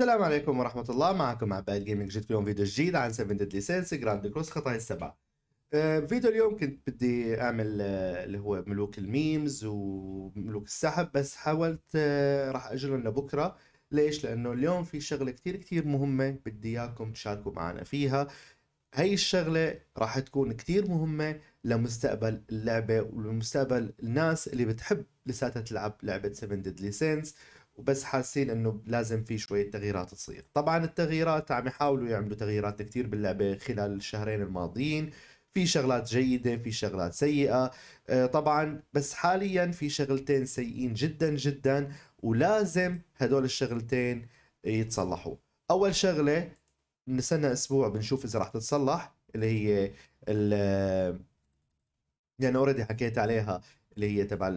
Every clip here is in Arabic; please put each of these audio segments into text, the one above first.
السلام عليكم ورحمة الله، معكم 3baaad gaming. جيت اليوم فيديو جديد عن 7 Deadly Sins Grand Cross خطايا السبعة. فيديو اليوم كنت بدي اعمل اللي هو ملوك الميمز وملوك السحب، بس حاولت راح اجلهم لبكره. ليش؟ لانه اليوم في شغلة كتير كتير مهمة بدي اياكم تشاركوا معنا فيها. هاي الشغلة راح تكون كتير مهمة لمستقبل اللعبة ولمستقبل الناس اللي بتحب لساتها تلعب لعبة 7 Deadly Sins، وبس حاسين انه لازم في شوية تغييرات تصير. طبعا التغييرات عم يحاولوا يعملوا تغييرات كتير باللعبة خلال الشهرين الماضيين، في شغلات جيدة في شغلات سيئة طبعا، بس حاليا في شغلتين سيئين جدا جدا ولازم هدول الشغلتين يتصلحوا. اول شغلة نستنى اسبوع بنشوف اذا راح تتصلح، اللي هي يعني اوريدي حكيت عليها، اللي هي تبع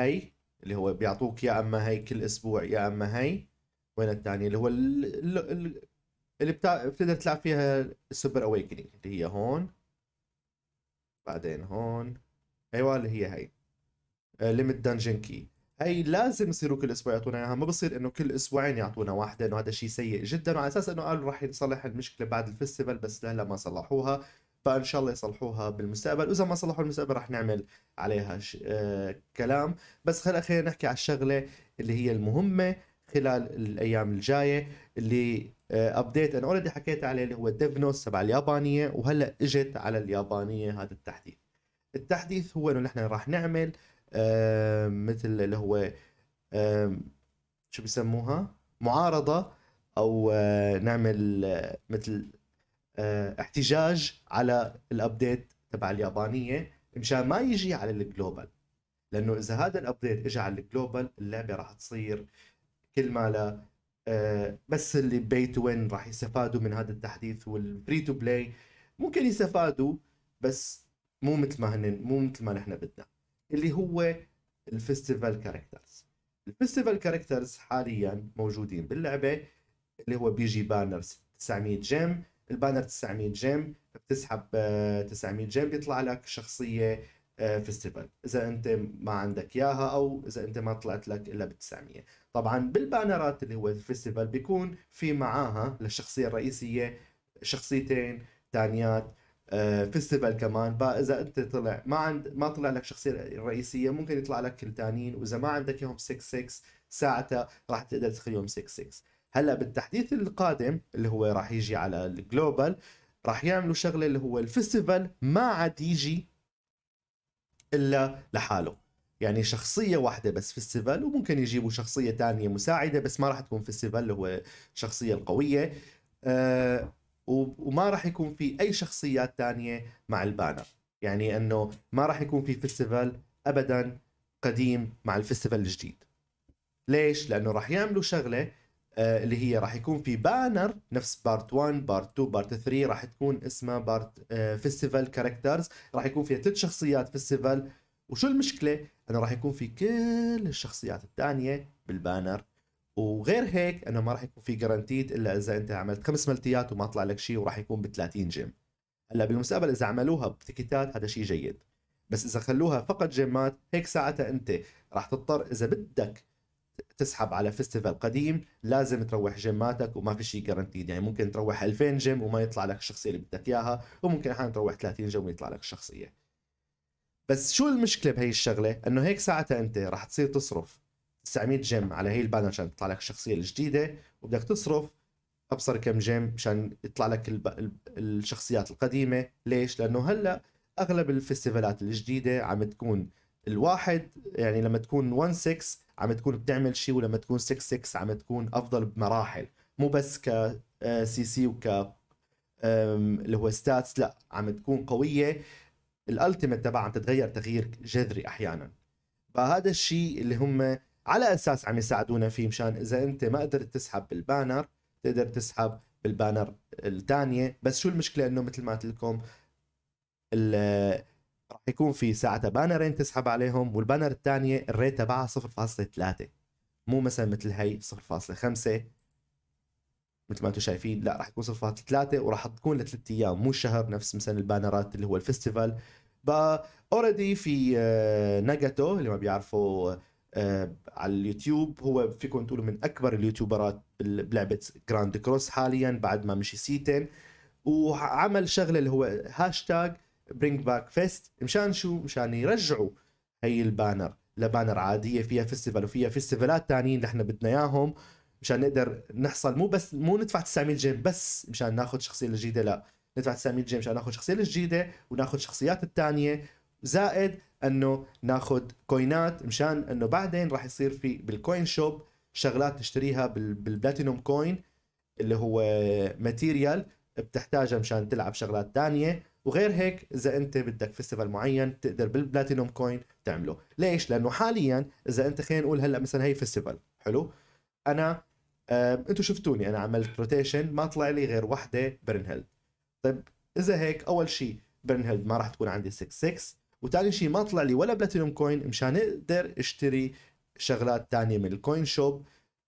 هي اللي هو بيعطوك يا اما هي كل اسبوع يا اما هي، وين الثانيه اللي هو اللي بتقدر تلعب فيها السوبر اويكنينج اللي هي هون بعدين هون، ايوه اللي هي هي ليميت دنجن كي. هي لازم يصيروا كل اسبوع يعطونا اياها، ما بصير انه كل اسبوعين يعطونا واحده، انه هذا شيء سيء جدا. وعلى اساس انه قالوا راح يصلح المشكله بعد الفستيفال، بس لهلا ما صلحوها، فان شاء الله يصلحوها بالمستقبل، واذا ما صلحوا المستقبل راح نعمل عليها كلام. بس هلا خلينا نحكي على الشغله اللي هي المهمه خلال الايام الجايه، اللي ابديت انا اوريدي حكيت عليه اللي هو ديفنوس تبع اليابانيه، وهلا اجت على اليابانيه هذا التحديث. التحديث هو انه نحن راح نعمل مثل اللي هو شو بسموها معارضه، او نعمل مثل احتجاج على الابديت تبع اليابانيه مشان ما يجي على الجلوبال، لانه اذا هذا الابديت اجى على الجلوبال اللعبه راح تصير كل مالها بس اللي بي تو وين راح يستفادوا من هذا التحديث، والفري تو بلاي ممكن يستفادوا بس مو مثل ما هن، مو مثل ما نحن بدنا، اللي هو الفستيفال كاركترز. الفستيفال كاركترز حاليا موجودين باللعبه، اللي هو بيجي بانرز 900 جيم، البانر 900 جيم بتسحب 900 جيم بيطلع لك شخصيه فيستيفال، اذا انت ما عندك اياها او اذا انت ما طلعت لك الا بال 900. طبعا بالبانرات اللي هو الفيستيفال بيكون في معاها للشخصيه الرئيسيه شخصيتين ثانيات فيستيفال كمان، فاذا انت طلع ما طلع لك شخصيه الرئيسيه ممكن يطلع لك الثانيين، واذا ما عندك اياهم 6-6 ساعتها راح تقدر تخليهم 6-6. هلا بالتحديث القادم اللي هو راح يجي على الجلوبال راح يعملوا شغله اللي هو الفستيفال ما عاد يجي الا لحاله، يعني شخصيه واحده بس فستيفال، وممكن يجيبوا شخصيه ثانيه مساعده بس ما راح تكون فستيفال اللي هو الشخصيه القويه، وما راح يكون في اي شخصيات ثانيه مع البانر، يعني انه ما راح يكون في فستيفال ابدا قديم مع الفستيفال الجديد. ليش؟ لانه راح يعملوا شغله اللي هي راح يكون في بانر نفس بارت 1 بارت 2 بارت 3 راح تكون اسمها بارت فيستيفال كاركترز، راح يكون فيها 3 شخصيات فيستيفال. وشو المشكله؟ انه راح يكون في كل الشخصيات الثانيه بالبانر، وغير هيك انه ما راح يكون في جرانتيد الا اذا انت عملت 5 ملتيات وما طلع لك شيء، وراح يكون ب 30 جيم. هلا بالمستقبل اذا عملوها بتيكيتات هذا شيء جيد، بس اذا خلوها فقط جيمات هيك ساعتها انت راح تضطر اذا بدك تسحب على فيستيفال قديم لازم تروح جيماتك وما في شيء جارانتيد، يعني ممكن تروح 2000 جيم وما يطلع لك الشخصيه اللي بدك اياها، وممكن احيانا تروح 30 جيم ويطلع لك الشخصيه. بس شو المشكله بهي الشغله؟ انه هيك ساعتها انت راح تصير تصرف 900 جيم على هي البانر عشان تطلع لك الشخصيه الجديده، وبدك تصرف ابصر كم جيم عشان يطلع لك الشخصيات القديمه. ليش؟ لانه هلا اغلب الفيستيفالات الجديده عم تكون الواحد، يعني لما تكون 1-6 عم تكون بتعمل شيء، ولما تكون 6-6 عم تكون افضل بمراحل، مو بس ك سي سي وك اللي هو ستاتس، لا عم تكون قويه، الالتيميت تبعها عم تتغير تغيير جذري احيانا. فهذا الشيء اللي هم على اساس عم يساعدونا فيه، مشان اذا انت ما قدرت تسحب بالبانر تقدر تسحب بالبانر الثانيه. بس شو المشكله؟ انه مثل ما قلت لكم راح يكون في ساعتها بانرين تسحب عليهم، والبانر الثانيه الريت تبعها 0.3، مو مثلا مثل هي 0.5 مثل ما انتم شايفين، لا راح يكون 0.3 وراح تكون لثلاث ايام مو شهر نفس مثلا البانرات اللي هو الفستيفال. با اوريدي في ناجاتو اللي ما بيعرفوا على اليوتيوب. هو فيكم تقولوا من اكبر اليوتيوبرات بلعبه جراند كروس حاليا بعد ما مشي سيتين، وعمل شغله اللي هو هاشتاج BringBackFests مشان شو؟ مشان يرجعوا هي البانر لبانر عاديه فيها فيستيفال وفيها فيستيفالات ثانيين اللي احنا بدنا اياهم، مشان نقدر نحصل مو ندفع 900 جيم بس مشان ناخذ شخصيه جديده، لا ندفع 900 جيم مشان ناخذ شخصيه جديده وناخذ شخصيات الثانيه، زائد انه ناخذ كوينات مشان انه بعدين راح يصير في بالكوين شوب شغلات تشتريها بالبلاتينوم كوين اللي هو ماتيريال بتحتاجها مشان تلعب شغلات ثانيه، وغير هيك اذا انت بدك فيستيفال معين تقدر بالبلاتينوم كوين تعمله. ليش؟ لانه حاليا اذا انت خلينا نقول هلا مثلا هي فيستيفال حلو، انا انتم شفتوني انا عملت روتيشن ما طلع لي غير وحده برنهيلد. طيب اذا هيك اول شيء برنهيلد ما راح تكون عندي 6 6، وثاني شيء ما طلع لي ولا بلاتينوم كوين مشان اقدر اشتري شغلات ثانيه من الكوين شوب،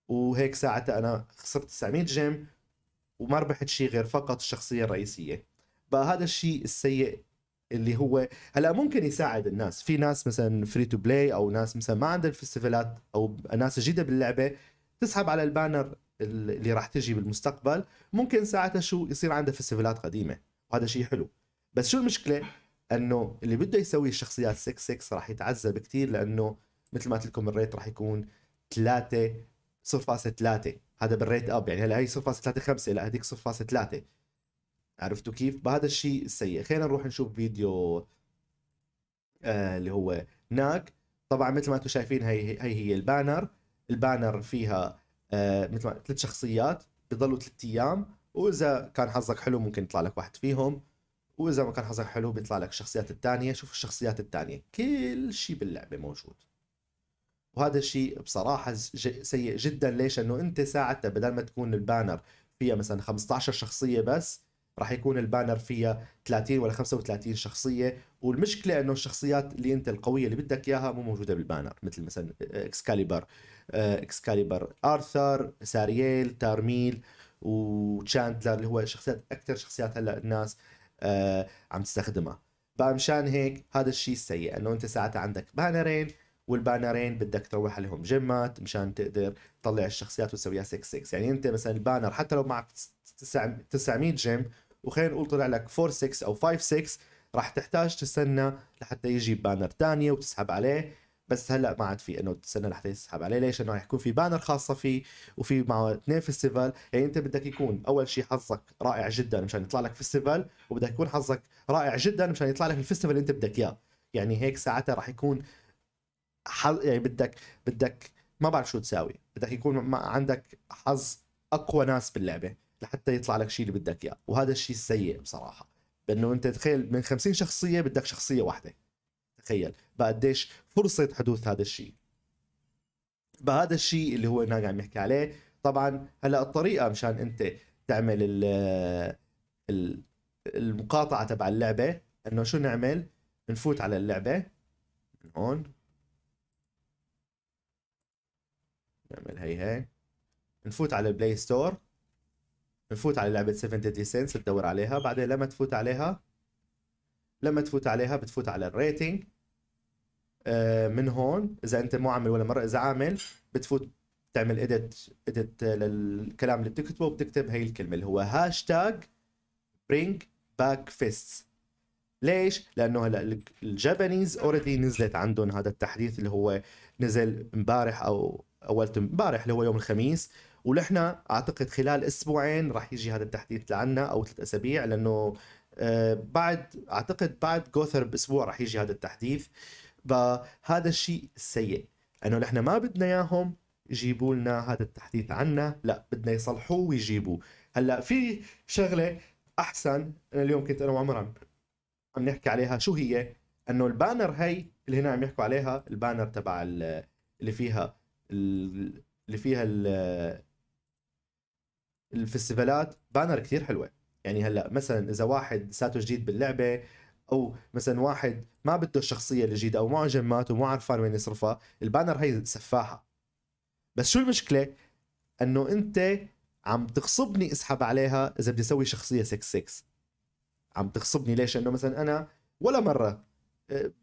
وهيك ساعتها انا خسرت 900 جيم وما ربحت شيء غير فقط الشخصيه الرئيسيه. فهذا الشيء السيء اللي هو هلا ممكن يساعد الناس، في ناس مثلا فري تو بلاي او ناس مثلا ما عندها الفستيفالات او ناس جديده باللعبه تسحب على البانر اللي راح تجي بالمستقبل، ممكن ساعتها شو يصير عنده فستيفالات قديمه، وهذا شيء حلو. بس شو المشكله؟ انه اللي بده يسوي الشخصيات 6 6 راح يتعذب كثير، لانه مثل ما قلت لكم الريت راح يكون 3.3، هذا بالريت اب، يعني هلا هي 0.35 لا هذيك 0.3، عرفتوا كيف؟ بهذا الشيء السيء. خلينا نروح نشوف فيديو اللي هو ناك. طبعا مثل ما انتم شايفين هي البانر فيها مثل ما 3 شخصيات بضلوا 3 ايام، واذا كان حظك حلو ممكن يطلع لك واحد فيهم، واذا ما كان حظك حلو بيطلع لك الشخصيات الثانيه. شوف الشخصيات الثانيه كل شيء باللعبه موجود، وهذا الشيء بصراحه سيء جدا. ليش؟ انه انت ساعتها بدل ما تكون البانر فيها مثلا 15 شخصيه بس، راح يكون البانر فيها 30 ولا 35 شخصيه، والمشكله انه الشخصيات اللي انت القويه اللي بدك اياها مو موجوده بالبانر، مثل مثلا اكسكاليبر ارثر، سارييل، تارميل، وتشاندلر اللي هو شخصيات اكثر شخصيات هلا الناس عم تستخدمها. بقى مشان هيك هذا الشيء السيء انه انت ساعتها عندك بانرين، والبانرين بدك تروح عليهم جيمات مشان تقدر تطلع الشخصيات وتسويها 6 6. يعني انت مثلا البانر حتى لو معك 900 جيم وخلينا نقول طلع لك 4 6 او 5 6، راح تحتاج تستنى لحتى يجي بانر ثانيه وتسحب عليه. بس هلا ما عاد في انه تستنى لحتى يسحب عليه، ليش؟ انه راح يكون في بانر خاصه فيه وفي معه 2 فيستيفال. يعني انت بدك يكون اول شيء حظك رائع جدا مشان يطلع لك فيستيفال، وبدك يكون حظك رائع جدا مشان يطلع لك الفيستيفال اللي انت بدك اياه. يعني هيك ساعتها راح يكون يعني بدك ما بعرف شو تساوي، بدك يكون عندك حظ اقوى ناس باللعبه لحتى يطلع لك شيء اللي بدك اياه. وهذا الشيء السيء بصراحه، بانه انت تخيل من 50 شخصيه بدك شخصيه واحده، تخيل بقى قديش فرصه حدوث هذا الشيء. بقى هذا الشيء اللي هو ناقع عم يحكي عليه. طبعا هلا الطريقه مشان انت تعمل المقاطعه تبع اللعبه، انه شو نعمل؟ نفوت على اللعبه من هون، نعمل هي نفوت على البلاي ستور، نفوت على لعبه 7 Deadly Sins تدور عليها. بعدين لما تفوت عليها بتفوت على الريتنج من هون. اذا انت مو عامل ولا مره، اذا عامل بتفوت تعمل اديت للكلام اللي بتكتبه، وبتكتب هي الكلمه اللي هو هاشتاج BringBackFests. ليش؟ لانه هلا الجابانيز اوريدي نزلت عندهم هذا التحديث اللي هو نزل امبارح او اول امبارح اللي هو يوم الخميس، ونحن اعتقد خلال اسبوعين راح يجي هذا التحديث لعنا او 3 اسابيع، لانه بعد اعتقد بعد جوثر باسبوع راح يجي هذا التحديث. فهذا الشيء السيء انه نحن ما بدنا اياهم يجيبوا لنا هذا التحديث عنا، لا بدنا يصلحوه ويجيبوه. هلا في شغله احسن انا اليوم كنت انا وعمر عم نحكي عليها، شو هي؟ انه البانر هي اللي هنا عم يحكوا عليها، البانر تبع اللي فيها الفستيفالات، بانر كثير حلوه. يعني هلا مثلا اذا واحد لساته جديد باللعبه، او مثلا واحد ما بده الشخصيه الجديده او معه جمات ومو عارفان وين يصرفها، البانر هي سفاحه. بس شو المشكله؟ انه انت عم تغصبني اسحب عليها اذا بدي اسوي شخصيه 6 6، عم تغصبني. ليش؟ انه مثلا انا ولا مره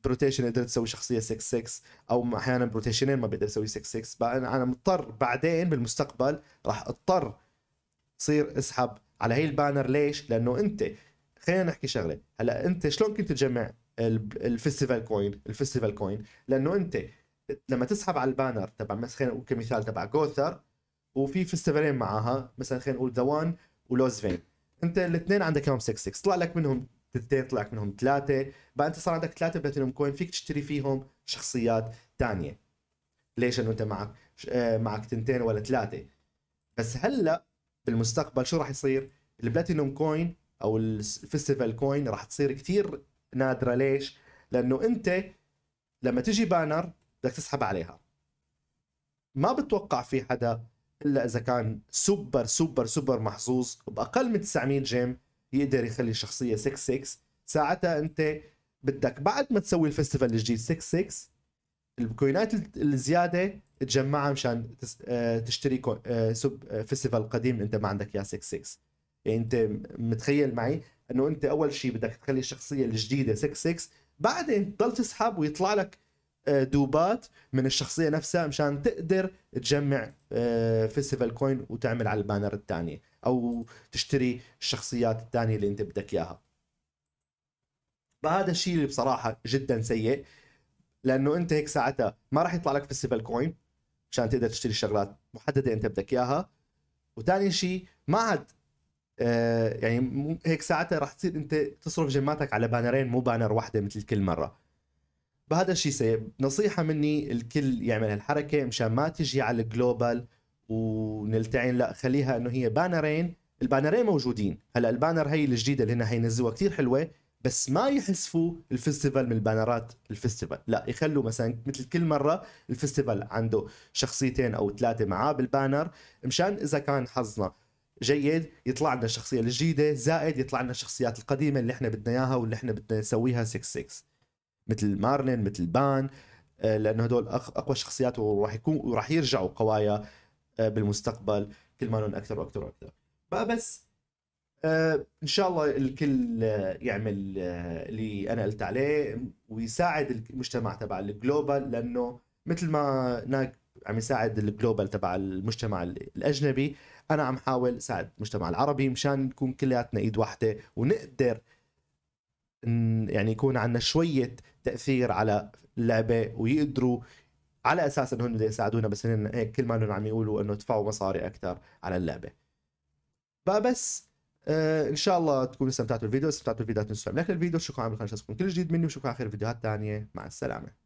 بروتيشن قدرت اسوي شخصيه 6/6 او احيانا بروتيشنين ما بقدر اسوي 6/6. بقى انا مضطر بعدين بالمستقبل راح اضطر صير اسحب على هي البانر. ليش؟ لانه انت خلينا نحكي شغله هلا، انت شلون كنت تجمع الفيستيفال كوين؟ الفيستيفال كوين لانه انت لما تسحب على البانر تبع مثلا خلينا نقول كمثال تبع جوثر وفي فيستيفالين معاها مثلا خلينا نقول دوان ولوزفين، انت الاثنين عندك هم 6/6 طلع لك منهم تنتين، طلع لك منهم ثلاثه، بقى انت صار عندك ثلاثه بلاتينيوم كوين فيك تشتري فيهم شخصيات ثانيه. ليش؟ لانه انت معك تنتين ولا ثلاثه. بس هلا بالمستقبل شو راح يصير؟ البلاتينوم كوين او الفيستيفال كوين راح تصير كثير نادره. ليش؟ لانه انت لما تجي بانر بدك تسحب عليها ما بتوقع في حدا الا اذا كان سوبر سوبر سوبر محظوظ باقل من 900 جيم يقدر يخلي الشخصيه 6/6. ساعتها انت بدك بعد ما تسوي الفيستيفال الجديد 6/6 الكوينات الزياده تجمعها مشان تشتري سب فيستيفال قديم انت ما عندك اياه 6/6. يعني انت متخيل معي انه انت اول شيء بدك تخلي الشخصيه الجديده 6/6 بعدين تضل تسحب ويطلع لك دوبات من الشخصيه نفسها مشان تقدر تجمع فيستيفال كوين وتعمل على البانر الثاني او تشتري الشخصيات الثانيه اللي انت بدك اياها. فهذا الشيء اللي بصراحه جدا سيء، لانه انت هيك ساعتها ما راح يطلع لك فيستيفال كوين مشان تقدر تشتري شغلات محدده انت بدك اياها، وثاني شيء ما عاد يعني هيك ساعتها راح تصير انت تصرف جماتك على بانرين مو بانر واحده مثل كل مره. بهذا الشيء سيء. نصيحه مني الكل يعمل هالحركه مشان ما تجي على الجلوبال ونلتعن، لا خليها انه هي بانرين، البانرين موجودين هلا، البانر هي الجديده اللي هنا حينزلوها كثير حلوه، بس ما يحذفوا الفيستيفال من البانرات الفيستيفال، لا يخلوا مثلا مثل كل مره الفيستيفال عنده شخصيتين او ثلاثه معاه بالبانر مشان اذا كان حظنا جيد يطلع لنا الشخصيه الجديده زائد يطلع لنا الشخصيات القديمه اللي احنا بدنا اياها واللي احنا بدنا نسويها 6/6 مثل مارلين مثل بان، لانه هدول اقوى شخصيات وراح يكون وراح يرجعوا قوايا بالمستقبل كل ما لهم اكثر واكثر واكثر. بس ان شاء الله الكل يعمل اللي انا قلت عليه ويساعد المجتمع تبع الجلوبال، لانه مثل ما ناك عم يساعد الجلوبال تبع المجتمع الاجنبي انا عم حاول اساعد المجتمع العربي مشان نكون كلياتنا ايد واحده ونقدر يعني يكون عندنا شويه تاثير على اللعبه ويقدروا على اساس انهم بده يساعدونا، بس هن كل ما عم يقولوا انه ادفعوا مصاري اكثر على اللعبه. بس ان شاء الله تكونوا استمتعتوا بالفيديو، استمتعتوا بالفيديو لا تنسوا تعملوا لايك للفيديو، شكرا على القناه، شكرا كل جديد مني وشكرا على خير فيديوهات ثانيه، مع السلامه.